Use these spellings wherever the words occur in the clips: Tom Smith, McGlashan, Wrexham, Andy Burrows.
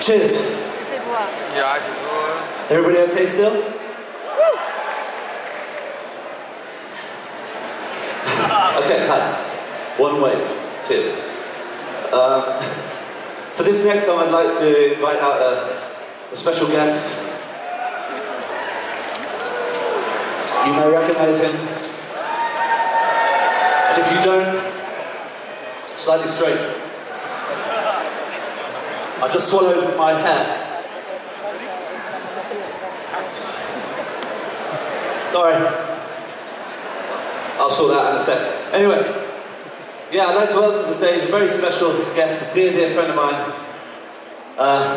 Cheers. Yeah, I can go. Everybody okay still? Woo. Okay, hi. One wave. Cheers. For this next song, I'd like to invite out a special guest. You may recognize him. And if you don't, slightly strange. I just swallowed my hair. Sorry. I'll sort that out in a sec. Anyway, yeah, I'd like to welcome to the stage a very special guest, a dear, dear friend of mine,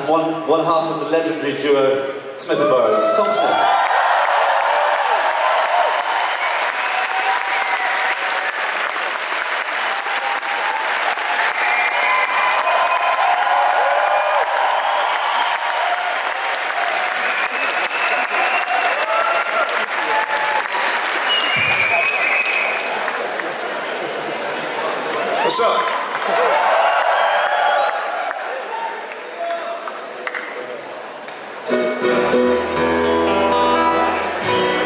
one half of the legendary duo Smith & Burrows, Tom Smith. What's up?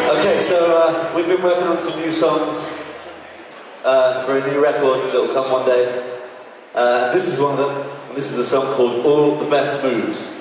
Okay, so we've been working on some new songs for a new record that'll come one day. This is one of them, and this is a song called All the Best Moves.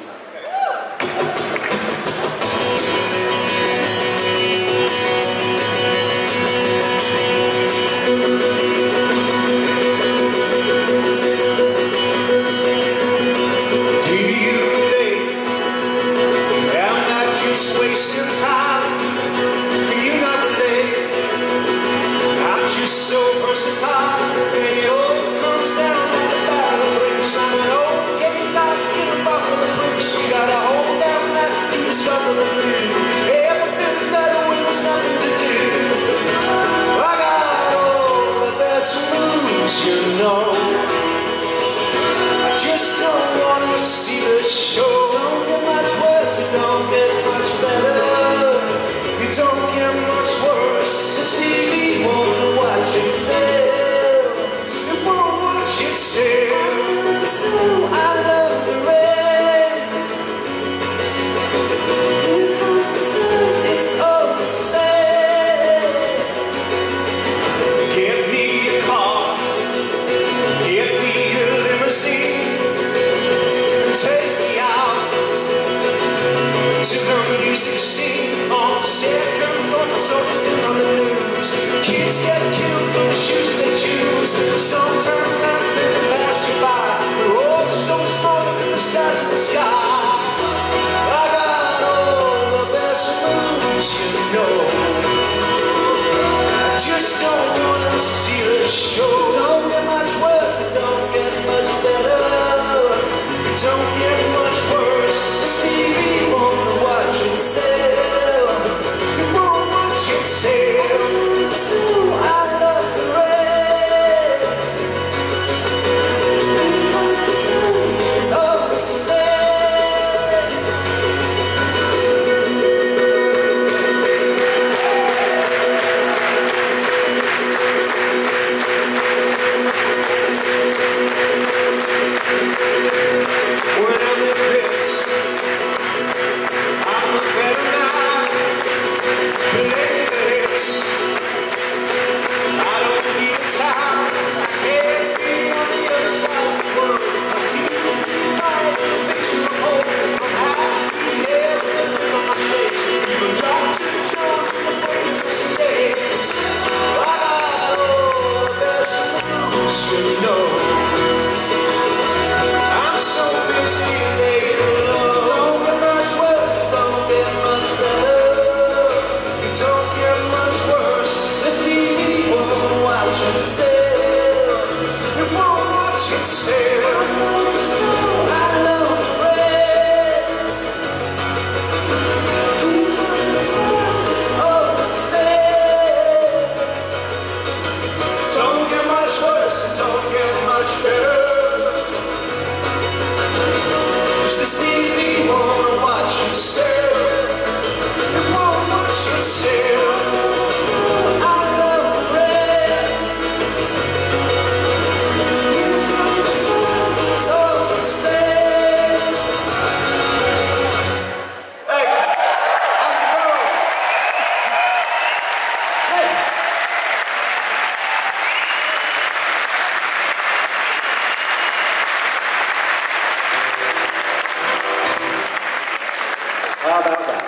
How about that?